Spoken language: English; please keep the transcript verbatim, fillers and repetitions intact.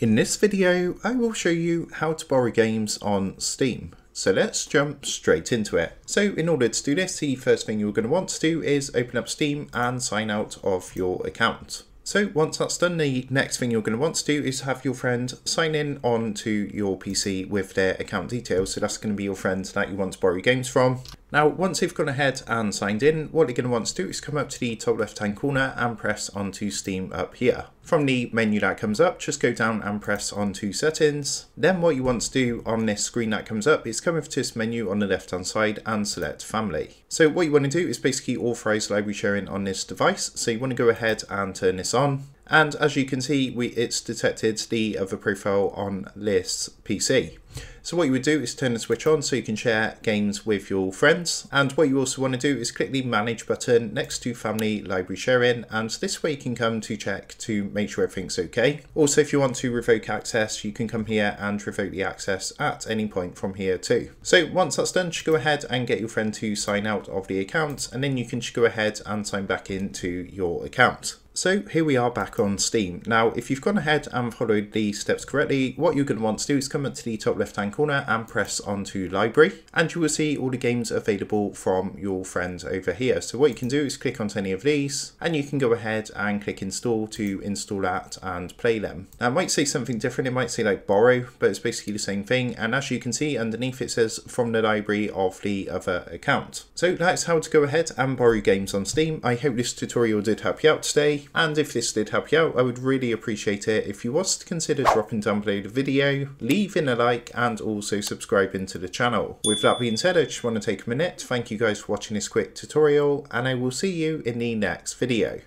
In this video, I will show you how to borrow games on Steam. So let's jump straight into it. So in order to do this, the first thing you're going to want to do is open up Steam and sign out of your account. So once that's done, the next thing you're going to want to do is have your friend sign in onto your P C with their account details. So that's going to be your friend that you want to borrow games from. Now, once they've gone ahead and signed in, what you're going to want to do is come up to the top left-hand corner and press onto Steam up here. From the menu that comes up, just go down and press onto Settings. Then what you want to do on this screen that comes up is come over to this menu on the left-hand side and select Family. So what you want to do is basically authorize library sharing on this device. So you want to go ahead and turn this on. And as you can see, we, it's detected the other profile on this P C. So what you would do is turn the switch on so you can share games with your friends. And what you also want to do is click the Manage button next to Family Library Sharing, and this way you can come to check to make sure everything's okay. Also, if you want to revoke access, you can come here and revoke the access at any point from here too. So once that's done, just go ahead and get your friend to sign out of the account, and then you can just go ahead and sign back into your account. So here we are back on Steam. Now, if you've gone ahead and followed the steps correctly, what you're going to want to do is come up to the top left-hand corner and press onto Library, and you will see all the games available from your friend over here. So what you can do is click onto any of these, and you can go ahead and click Install to install that and play them. Now, it might say something different. It might say like borrow, but it's basically the same thing. And as you can see underneath, it says from the library of the other account. So that's how to go ahead and borrow games on Steam. I hope this tutorial did help you out today. And if this did help you out, I would really appreciate it if you was to consider dropping down below the video, leaving a like, and also subscribing to the channel. With that being said, I just want to take a minute to thank you guys for watching this quick tutorial, and I will see you in the next video.